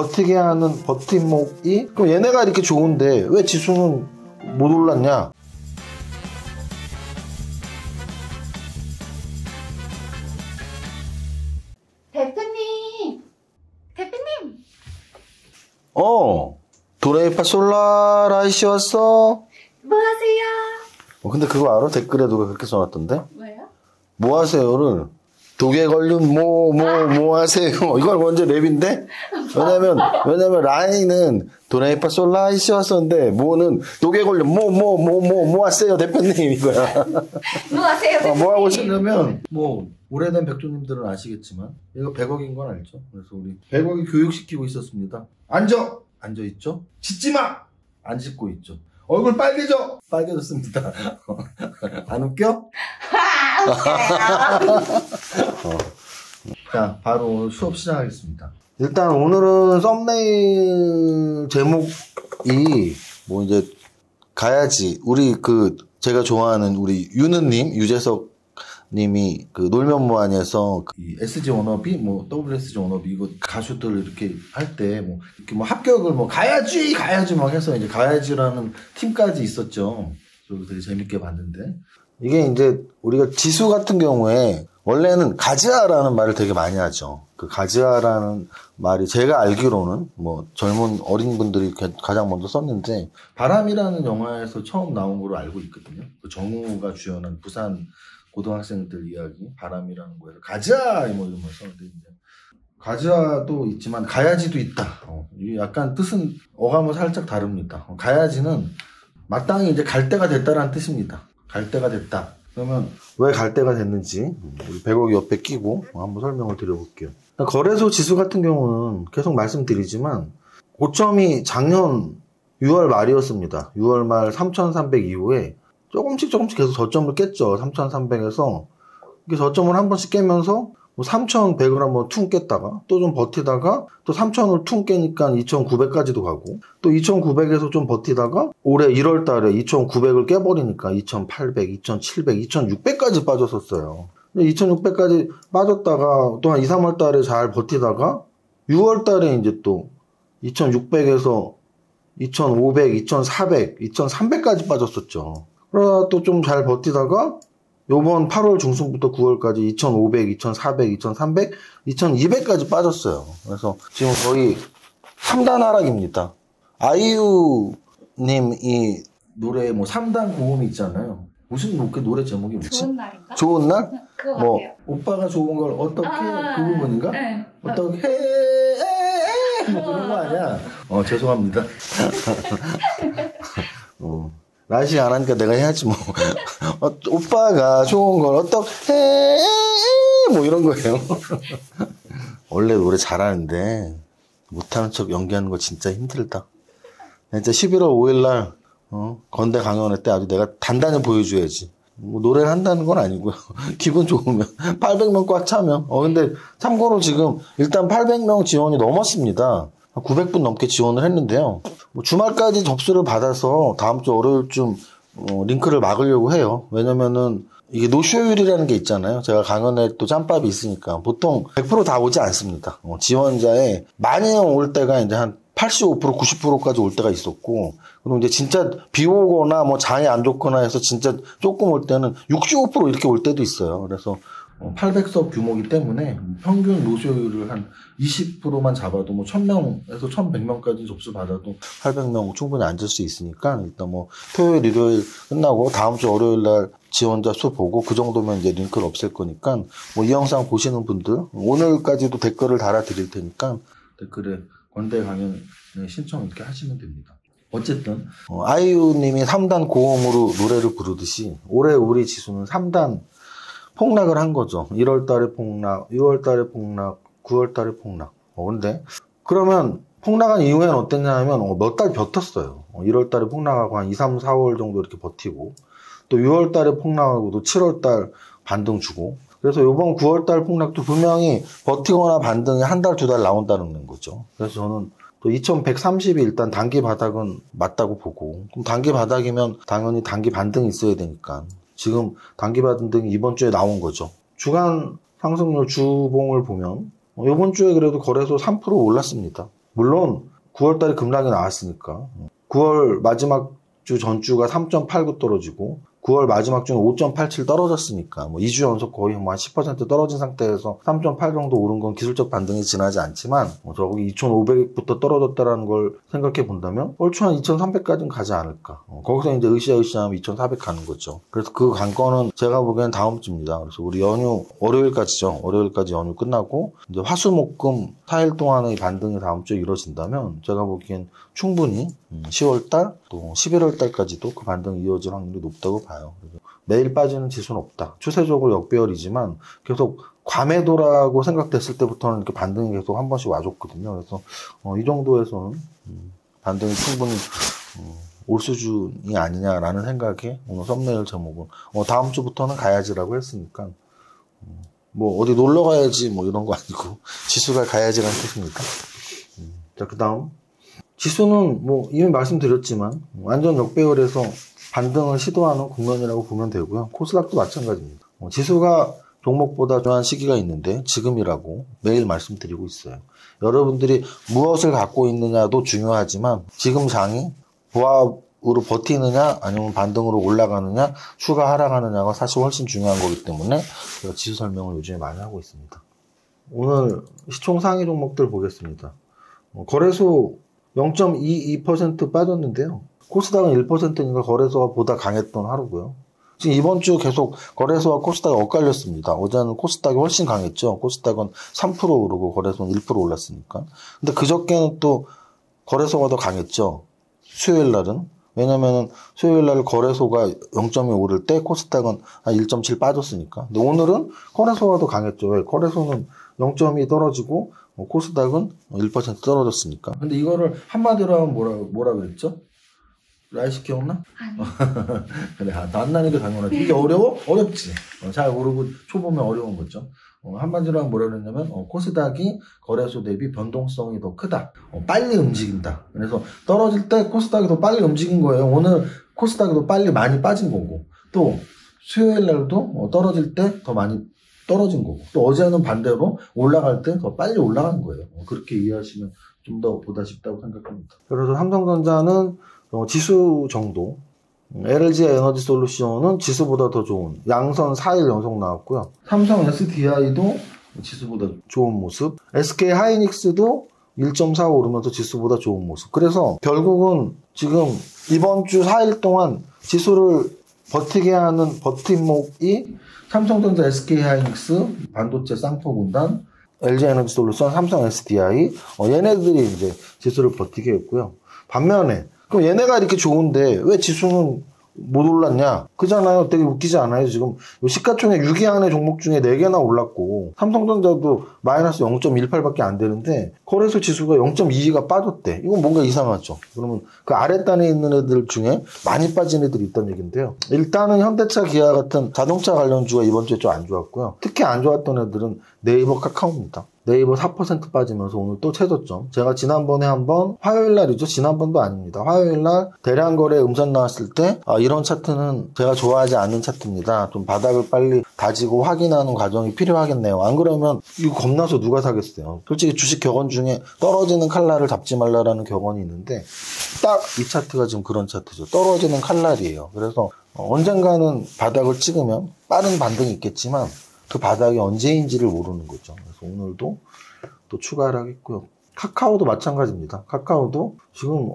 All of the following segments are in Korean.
버티게 하는 버팀목이, 그럼 얘네가 이렇게 좋은데 왜 지수는 못 올랐냐? 대표님. 도레미파솔라라이시 왔어? 뭐하세요? 근데 그거 알아? 댓글에 누가 그렇게 써놨던데? 왜요? 뭐하세요를 독에 걸린 뭐하세요 이걸 먼저 랩인데? 왜냐면 라인은 도레미파솔라이시 왔었는데 뭐는 독에 걸린 뭐하세요 대표님 이거야. 뭐하세요 대표님. 뭐하고 싶냐면 오래된 백조님들은 아시겠지만 이거 100억인 건 알죠? 그래서 우리 100억이 교육시키고 있었습니다. 앉아있죠? 짖지마! 안 짖고 있죠. 얼굴 빨개져! 빨개졌습니다. 안 웃겨? 자, 바로 오늘 수업 시작하겠습니다. 일단 오늘은 썸네일 제목이 이제 가야지 우리 제가 좋아하는 우리 윤은님, 유재석 님이 놀면 뭐하냐에서 SG 워너비 WSG 워너비 이거 가수들 이렇게 할 때 이렇게 합격을 가야지 막 해서 이제 가야지라는 팀까지 있었죠. 저도 되게 재밌게 봤는데 이게 이제 우리가 지수 같은 경우에 원래는 가지아라는 말을 되게 많이 하죠. 가지아라는 말이 제가 알기로는 젊은 어린 분들이 가장 먼저 썼는데 바람이라는 영화에서 처음 나온 걸로 알고 있거든요. 정우가 주연한 부산 고등학생들 이야기, 바람이라는 거예요. 가자! 이런 걸 써야 되는데. 가자도 있지만, 가야지도 있다. 약간 뜻은 어감은 살짝 다릅니다. 가야지는 마땅히 이제 갈 때가 됐다라는 뜻입니다. 갈 때가 됐다. 그러면 왜 갈 때가 됐는지, 100억 옆에 끼고 한번 설명을 드려볼게요. 거래소 지수 같은 경우는 계속 말씀드리지만, 고점이 작년 6월 말이었습니다. 6월 말 3,300 이후에 조금씩 계속 저점을 깼죠. 3,300에서 이게 저점을 한 번씩 깨면서 3,100을 한번 퉁 깼다가 또 좀 버티다가 또 3,000을 퉁 깨니까 2,900까지도 가고 또 2,900에서 좀 버티다가 올해 1월 달에 2,900을 깨버리니까 2,800, 2,700, 2,600까지 빠졌었어요. 2,600까지 빠졌다가 또 한 2, 3월 달에 잘 버티다가 6월 달에 이제 또 2,600에서 2,500, 2,400, 2,300까지 빠졌었죠. 그러다 또 좀 잘 버티다가 요번 8월 중순부터 9월까지 2,500, 2,400, 2,300, 2,200까지 빠졌어요. 그래서 지금 거의 3단 하락입니다. 아이유님이 노래에 3단 고음이 있잖아요. 무슨 노래 제목이 뭐지? 좋은 날인가? 좋은 날? 그거 같아요. 오빠가 좋은 걸 어떻게 그 부분인가? 네. 어떻게 해 그런 거 아니야? 죄송합니다. 날씨 안 하니까 내가 해야지 오빠가 좋은 걸 어떡해 이런 거예요. 원래 노래 잘하는데 못하는 척 연기하는 거 진짜 힘들다. 진짜 11월 5일 날 건대 강연회 때 아주 내가 단단히 보여줘야지. 노래를 한다는 건 아니고요. 기분 좋으면 800명 꽉 차면 근데 참고로 지금 일단 800명 지원이 넘었습니다. 900분 넘게 지원을 했는데요. 주말까지 접수를 받아서 다음 주 월요일쯤 링크를 막으려고 해요. 왜냐면은 이게 노쇼율이라는 게 있잖아요. 제가 강연에 또 짬밥이 있으니까 보통 100% 다 오지 않습니다. 지원자에 많이 올 때가 이제 한 85%, 90%까지 올 때가 있었고, 그리고 이제 진짜 비 오거나 장이 안 좋거나 해서 진짜 조금 올 때는 65% 이렇게 올 때도 있어요. 그래서 800석 규모이기 때문에 평균 노쇼율을 한 20%만 잡아도 1000명에서 1100명까지 접수받아도 800명 충분히 앉을 수 있으니까 일단 토요일, 일요일 끝나고 다음 주 월요일 날 지원자 수 보고 그 정도면 이제 링크를 없앨 거니까 이 영상 보시는 분들 오늘까지도 댓글을 달아 드릴 테니까 댓글에 건대 강연 신청 이렇게 하시면 됩니다. 어쨌든 아이유님이 3단 고음으로 노래를 부르듯이 올해 우리 지수는 3단 폭락을 한 거죠. 1월 달에 폭락, 6월 달에 폭락, 9월 달에 폭락. 근데 그러면 폭락한 이후에는 어땠냐 하면 몇 달 버텼어요. 1월 달에 폭락하고 한 2, 3, 4월 정도 이렇게 버티고 또 6월 달에 폭락하고 또 7월 달 반등 주고 그래서 이번 9월 달 폭락도 분명히 버티거나 반등이 한 달, 두 달 나온다는 거죠. 그래서 저는 또 2130이 일단 단기 바닥은 맞다고 보고 그럼 단기 바닥이면 당연히 단기 반등이 있어야 되니까 지금 단기 반등이 이번 주에 나온 거죠. 주간 상승률 주봉을 보면 이번 주에 그래도 거래소 3% 올랐습니다. 물론 9월달에 급락이 나왔으니까 9월 마지막 주 전주가 3.89 떨어지고 9월 마지막 주는 5.87 떨어졌으니까 뭐 2주 연속 거의 뭐 한 10% 떨어진 상태에서 3.8 정도 오른 건 기술적 반등이 지나지 않지만 저기 2,500부터 떨어졌다는 걸 생각해 본다면 얼추 한 2,300까지는 가지 않을까. 거기서 이제 으쌰으쌰하면 2,400 가는 거죠. 그래서 그 관건은 제가 보기엔 다음 주입니다. 그래서 우리 연휴 월요일까지죠. 월요일까지 연휴 끝나고 이제 화수목금 4일 동안의 반등이 다음 주에 이루어진다면 제가 보기엔 충분히 10월달 또 11월달까지도 그 반등이 이어질 확률이 높다고 봐요. 그래서 매일 빠지는 지수는 없다. 추세적으로 역배열이지만 계속 과매도라고 생각됐을 때부터는 이렇게 반등이 계속 한 번씩 와줬거든요. 그래서 이 정도에서는 반등이 충분히 올 수준이 아니냐라는 생각에 오늘 썸네일 제목은 다음 주부터는 가야지라고 했으니까 뭐 어디 놀러 가야지 뭐 이런 거 아니고 지수가 가야지라는 뜻입니까? 자, 그 다음 지수는 뭐 이미 말씀드렸지만 완전 역배열에서 반등을 시도하는 국면이라고 보면 되고요. 코스닥도 마찬가지입니다. 지수가 종목보다 중요한 시기가 있는데 지금이라고 매일 말씀드리고 있어요. 여러분들이 무엇을 갖고 있느냐도 중요하지만 지금 장이 보합으로 버티느냐 아니면 반등으로 올라가느냐 추가 하락하느냐가 사실 훨씬 중요한 거기 때문에 제가 지수 설명을 요즘에 많이 하고 있습니다. 오늘 시총 상위 종목들 보겠습니다. 거래소 0.22% 빠졌는데요. 코스닥은 1%니까 거래소가 보다 강했던 하루고요. 지금 이번 주 계속 거래소와 코스닥이 엇갈렸습니다. 어제는 코스닥이 훨씬 강했죠. 코스닥은 3% 오르고 거래소는 1% 올랐으니까. 근데 그저께는 또 거래소가 더 강했죠. 수요일 날은. 왜냐면은 수요일 날 거래소가 0.2 오를 때 코스닥은 한 1.7 빠졌으니까. 근데 오늘은 거래소가 더 강했죠. 왜? 거래소는 0.2 떨어지고 코스닥은 1% 떨어졌으니까. 근데 이거를 한마디로 하면 뭐라고 했죠? 라이씨 기억나? 그래, 안 나는 게 당연하지. 이게 어려워? 어렵지. 잘 모르고 초보면 어려운 거죠. 한마디로 하면 뭐라 그랬냐면 코스닥이 거래소 대비 변동성이 더 크다. 빨리 움직인다. 그래서 떨어질 때 코스닥이 더 빨리 움직인 거예요. 오늘 코스닥이 더 빨리 많이 빠진 거고 또 수요일 날도 떨어질 때 더 많이 떨어진 거고 또 어제는 반대로 올라갈 때 더 빨리 올라간 거예요. 그렇게 이해하시면 좀 더 보다 쉽다고 생각합니다. 그래서 삼성전자는 지수 정도, LG 에너지 솔루션은 지수보다 더 좋은 양선 4일 연속 나왔고요. 삼성 SDI도 지수보다 좋은 모습, SK 하이닉스도 1.4 오르면서 지수보다 좋은 모습. 그래서 결국은 지금 이번 주 4일 동안 지수를 버티게 하는 버팀목이 삼성전자, SK 하이닉스, 반도체 쌍포군단, LG 에너지 솔루션, 삼성 SDI 얘네들이 이제 지수를 버티게 했고요. 반면에 그럼 얘네가 이렇게 좋은데 왜 지수는 못 올랐냐? 그잖아요. 되게 웃기지 않아요? 지금 시가총액 6위 안에 종목 중에 4개나 올랐고 삼성전자도 마이너스 0.18밖에 안 되는데 거래소 지수가 0.22가 빠졌대. 이건 뭔가 이상하죠. 그러면 그 아랫단에 있는 애들 중에 많이 빠진 애들이 있다는 얘기인데요. 일단은 현대차, 기아 같은 자동차 관련주가 이번 주에 좀 안 좋았고요. 특히 안 좋았던 애들은 네이버, 카카오입니다. 네이버 4% 빠지면서 오늘 또 최저점. 제가 지난번에 한번 화요일날이죠. 지난번도 아닙니다. 화요일날 대량거래 음선 나왔을 때 이런 차트는 제가 좋아하지 않는 차트입니다. 좀 바닥을 빨리 다지고 확인하는 과정이 필요하겠네요. 안 그러면 이거 겁나서 누가 사겠어요. 솔직히 주식 격언 중에 떨어지는 칼날을 잡지 말라라는 격언이 있는데 딱 이 차트가 지금 그런 차트죠. 떨어지는 칼날이에요. 그래서 언젠가는 바닥을 찍으면 빠른 반등이 있겠지만 그 바닥이 언제인지를 모르는 거죠. 그래서 오늘도 또 추가를 하겠고요. 카카오도 마찬가지입니다. 카카오도 지금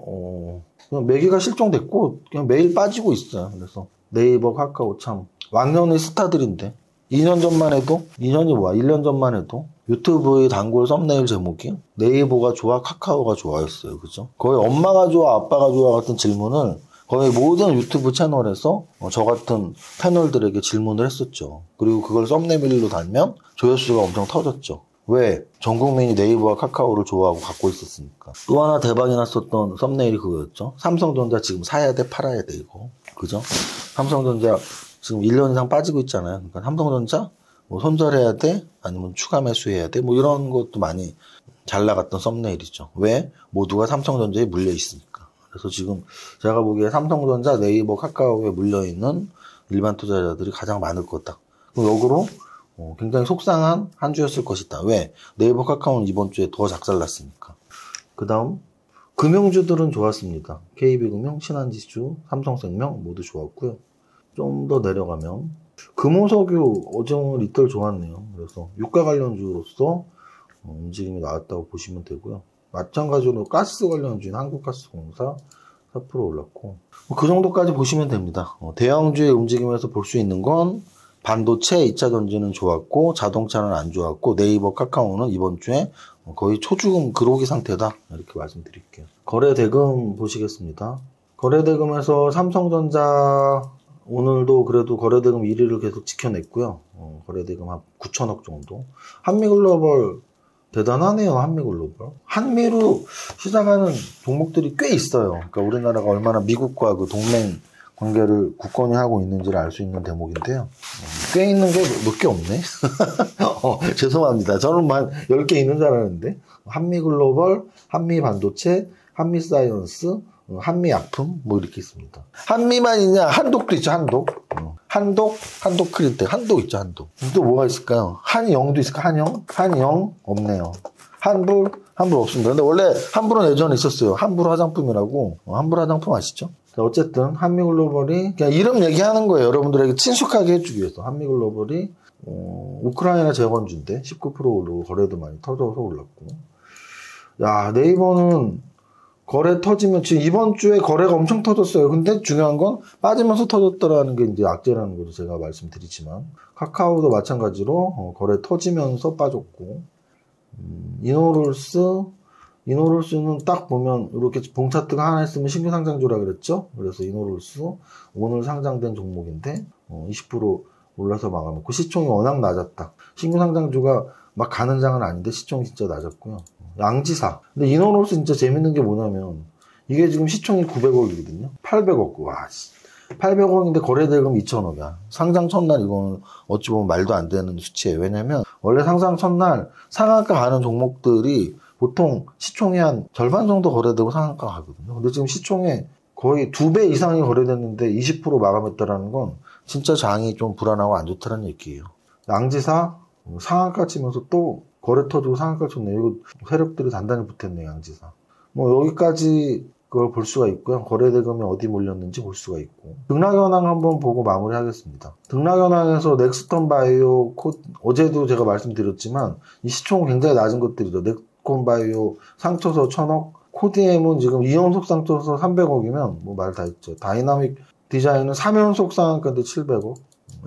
그냥 매기가 실종됐고 그냥 매일 빠지고 있어요. 그래서 네이버, 카카오 참 왕년의 스타들인데 2년 전만 해도 1년 전만 해도 유튜브의 단골 썸네일 제목이 네이버가 좋아, 카카오가 좋아였어요. 그죠? 거의 엄마가 좋아, 아빠가 좋아 같은 질문을 거의 모든 유튜브 채널에서 저 같은 패널들에게 질문을 했었죠. 그리고 그걸 썸네일로 달면 조회수가 엄청 터졌죠. 왜? 전 국민이 네이버와 카카오를 좋아하고 갖고 있었으니까. 또 하나 대박이 났었던 썸네일이 그거였죠. 삼성전자 지금 사야 돼, 팔아야 돼, 이거. 그죠? 삼성전자 지금 1년 이상 빠지고 있잖아요. 그러니까 삼성전자 뭐 손절해야 돼? 아니면 추가 매수해야 돼? 뭐 이런 것도 많이 잘 나갔던 썸네일이죠. 왜? 모두가 삼성전자에 물려 있으니까. 그래서 지금 제가 보기에 삼성전자, 네이버, 카카오에 물려있는 일반 투자자들이 가장 많을 거다. 그럼 역으로 굉장히 속상한 한 주였을 것이다. 왜? 네이버, 카카오는 이번 주에 더 작살났으니까. 그 다음 금융주들은 좋았습니다. KB금융, 신한지주, 삼성생명 모두 좋았고요. 좀 더 내려가면 금호석유 어제 이틀 좋았네요. 그래서 유가 관련주로서 움직임이 나왔다고 보시면 되고요. 마찬가지로 가스 관련주인 한국가스공사 4% 올랐고 그 정도까지 보시면 됩니다. 대형주의 움직임에서 볼 수 있는 건 반도체, 2차 전지는 좋았고 자동차는 안 좋았고 네이버, 카카오는 이번 주에 거의 초주금 그로기 상태다 이렇게 말씀드릴게요. 거래대금 보시겠습니다. 거래대금에서 삼성전자 오늘도 그래도 거래대금 1위를 계속 지켜냈고요. 거래대금 한 9천억 정도. 한미글로벌 대단하네요. 한미글로벌. 한미로 시작하는 종목들이 꽤 있어요. 그러니까 우리나라가 얼마나 미국과 그 동맹 관계를 굳건히 하고 있는지를 알 수 있는 대목인데요. 꽤 있는 게 몇 개 없네. 죄송합니다. 저는 만 10개 있는 줄 알았는데 한미글로벌, 한미반도체, 한미사이언스, 한미약품 뭐 이렇게 있습니다. 한미만 있냐? 한독도 있죠. 한독. 한독크린텍. 한독 있죠. 한독. 또 뭐가 있을까요? 한영도 있을까? 한영? 한영 없네요. 한불? 한불 없습니다. 근데 원래 한불은 예전에 있었어요. 한불 화장품이라고. 한불 화장품 아시죠? 어쨌든 한미글로벌이 그냥 이름 얘기하는 거예요. 여러분들에게 친숙하게 해주기 위해서. 한미글로벌이 우크라이나 재건주인데 19%로 거래도 많이 터져서 올랐고, 야 네이버는 거래 터지면 지금 이번 주에 거래가 엄청 터졌어요. 근데 중요한 건 빠지면서 터졌다라는 게 이제 악재라는 거죠. 제가 말씀드리지만 카카오도 마찬가지로 거래 터지면서 빠졌고, 이노롤스는 딱 보면 이렇게 봉차트가 하나 있으면 신규 상장주라 그랬죠. 그래서 이노롤스 오늘 상장된 종목인데 20% 올라서 마감했고 시총이 워낙 낮았다. 신규 상장주가 막 가는 장은 아닌데 시총이 진짜 낮았고요. 양지사. 근데 이노롤스 진짜 재밌는 게 뭐냐면 이게 지금 시총이 900억이거든요. 800억. 와, 800억인데 거래대금 2,000억이야. 상장 첫날 이거는 어찌 보면 말도 안 되는 수치예요. 왜냐면 원래 상장 첫날 상한가 가는 종목들이 보통 시총이 한 절반 정도 거래되고 상한가 가거든요. 근데 지금 시총에 거의 2배 이상이 거래됐는데 20% 마감했다라는 건 진짜 장이 좀 불안하고 안 좋다는 얘기예요. 양지사 상한가 치면서 또 거래 터지고 상한가 쳤네요. 이거 세력들이 단단히 붙었네요. 양지사. 뭐 여기까지 그걸 볼 수가 있고요. 거래대금이 어디 몰렸는지 볼 수가 있고, 등락현황 한번 보고 마무리하겠습니다. 등락현황에서 넥스턴바이오, 어제도 제가 말씀드렸지만 이 시총 굉장히 낮은 것들이죠. 콘바이오 상처서 1,000억, 코디엠은 지금 2연속 상처서 300억이면 뭐 말 다 했죠. 다이나믹 디자인은 3연속 상한가인데 700억,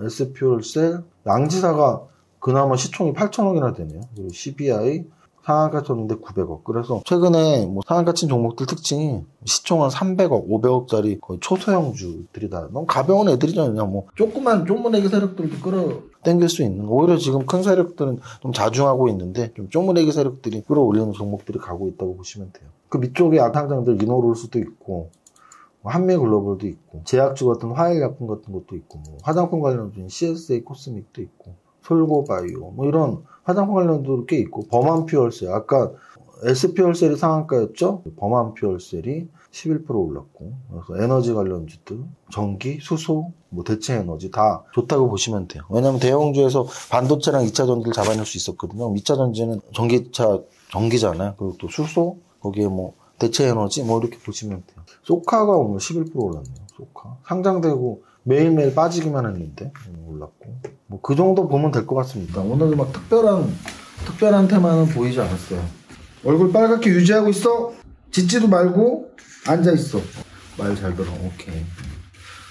SP홀셀, 양지사가 그나마 시총이 8,000억이나 되네요. 그리고 CBI 상한가 쳤는데 900억. 그래서 최근에 뭐 상한가 친 종목들 특징이 시총은 300억, 500억짜리 거의 초소형주들이다. 너무 가벼운 애들이잖아요. 뭐 조그만 세력들도 끌어당길 수 있는. 오히려 지금 큰 세력들은 좀 자중하고 있는데 좀 조그만 세력들이 끌어올리는 종목들이 가고 있다고 보시면 돼요. 그 밑쪽에 상장들 이노롤스도 있고, 한미글로벌도 있고, 제약주 같은 화일약품 같은 것도 있고, 뭐 화장품 관련주인 CSA 코스믹도 있고, 솔고바이오 뭐 이런 화장품 관련도 꽤 있고, 범한퓨얼셀, 아까 SP홀셀이 상한가였죠? 범한퓨얼셀이 11% 올랐고, 그래서 에너지 관련주들, 전기, 수소, 뭐 대체에너지 다 좋다고 보시면 돼요. 왜냐하면 대형주에서 반도체랑 2차 전지를 잡아낼 수 있었거든요. 2차 전지는 전기잖아요. 그리고 또 수소, 거기에 뭐 대체에너지 뭐 이렇게 보시면 돼요. 소카가 오늘 11% 올랐네요. 소카 상장되고 매일매일 빠지기만 했는데 올랐고, 뭐 그 정도 보면 될 것 같습니다. 오늘 막 특별한 테마는 보이지 않았어요. 얼굴 빨갛게 유지하고 있어. 짖지도 말고 앉아 있어. 말 잘 들어. 오케이.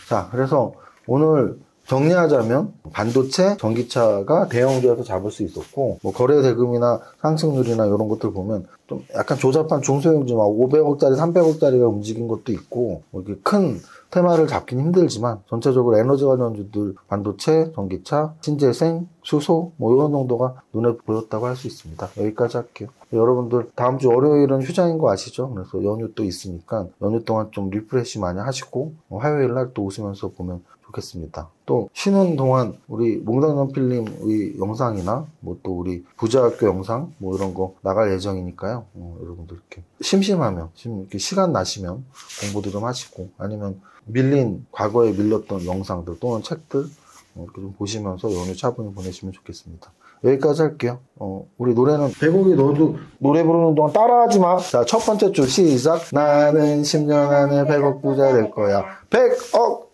자, 그래서 오늘 정리하자면 반도체, 전기차가 대형주에서 잡을 수 있었고, 뭐 거래 대금이나 상승률이나 이런 것들 보면 좀 약간 조잡한 중소형주 막 500억짜리, 300억짜리가 움직인 것도 있고, 뭐 이렇게 큰 테마를 잡긴 힘들지만 전체적으로 에너지 관련주들, 반도체, 전기차, 신재생, 수소 뭐 이런 정도가 눈에 보였다고 할 수 있습니다. 여기까지 할게요. 여러분들 다음 주 월요일은 휴장인 거 아시죠? 그래서 연휴 또 있으니까 연휴 동안 좀 리프레시 많이 하시고 화요일 날 또 웃으면서 보면 좋겠습니다. 또 쉬는 동안 우리 몽당연필님의 영상이나 뭐 또 우리 부자학교 영상 뭐 이런 거 나갈 예정이니까요. 여러분들 이렇게 심심하면 이렇게 시간 나시면 공부도 좀 하시고, 아니면 과거에 밀렸던 영상들 또는 책들 이렇게 좀 보시면서 연휴 차분히 보내시면 좋겠습니다. 여기까지 할게요. 우리 노래는 배고기 너도 노래 부르는 동안 따라하지 마. 자, 첫 번째 줄 시작. 나는 10년 안에 100억 부자 될 거야. 100억!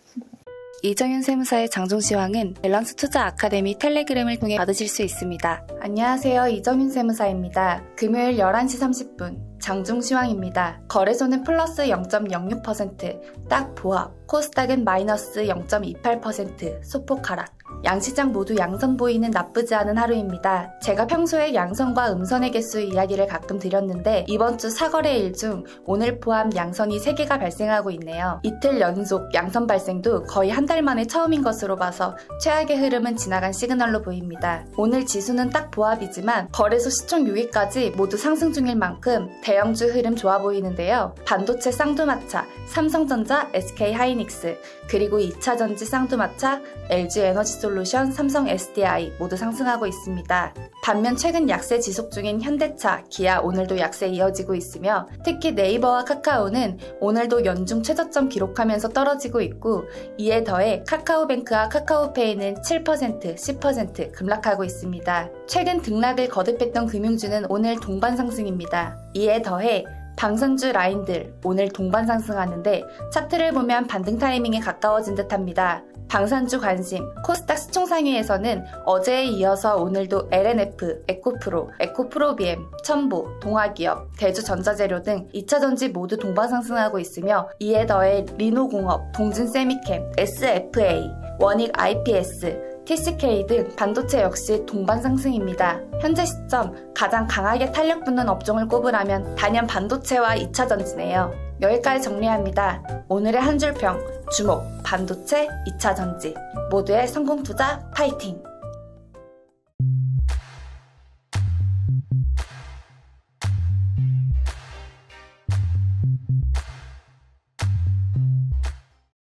이정윤 세무사의 장종시황은 밸런스 투자 아카데미 텔레그램을 통해 받으실 수 있습니다. 안녕하세요, 이정윤 세무사입니다. 금요일 11시 30분 장종시황입니다. 거래소는 플러스 0.06%, 딱 보합, 코스닥은 마이너스 0.28%, 소폭 하락. 양시장 모두 양선 보이는 나쁘지 않은 하루입니다. 제가 평소에 양선과 음선의 개수 이야기를 가끔 드렸는데 이번 주 사거래일 중 오늘 포함 양선이 3개가 발생하고 있네요. 이틀 연속 양선 발생도 거의 한 달 만에 처음인 것으로 봐서 최악의 흐름은 지나간 시그널로 보입니다. 오늘 지수는 딱 보합이지만 거래소 시총 6위까지 모두 상승 중일 만큼 대형주 흐름 좋아 보이는데요. 반도체 쌍두마차, 삼성전자, SK하이닉스, 그리고 2차전지 쌍두마차, LG에너지 솔루션, 삼성 SDI 모두 상승하고 있습니다. 반면 최근 약세 지속 중인 현대차, 기아 오늘도 약세 이어지고 있으며 특히 네이버와 카카오는 오늘도 연중 최저점 기록하면서 떨어지고 있고, 이에 더해 카카오뱅크와 카카오페이는 7%, 10% 급락하고 있습니다. 최근 등락을 거듭했던 금융주는 오늘 동반 상승입니다. 이에 더해 방산주 라인들 오늘 동반 상승하는데 차트를 보면 반등 타이밍에 가까워진 듯합니다. 방산주 관심, 코스닥 시총 상위에서는 어제에 이어서 오늘도 LNF, 에코프로, 에코프로비엠, 첨보, 동아기업, 대주전자재료 등 2차전지 모두 동반 상승하고 있으며, 이에 더해 리노공업, 동진세미캠, SFA, 원익 IPS, TCK 등 반도체 역시 동반 상승입니다. 현재 시점 가장 강하게 탄력붙는 업종을 꼽으라면 단연 반도체와 2차전지네요. 여기까지 정리합니다. 오늘의 한 줄 평, 주목, 반도체, 2차전지. 모두의 성공 투자 파이팅!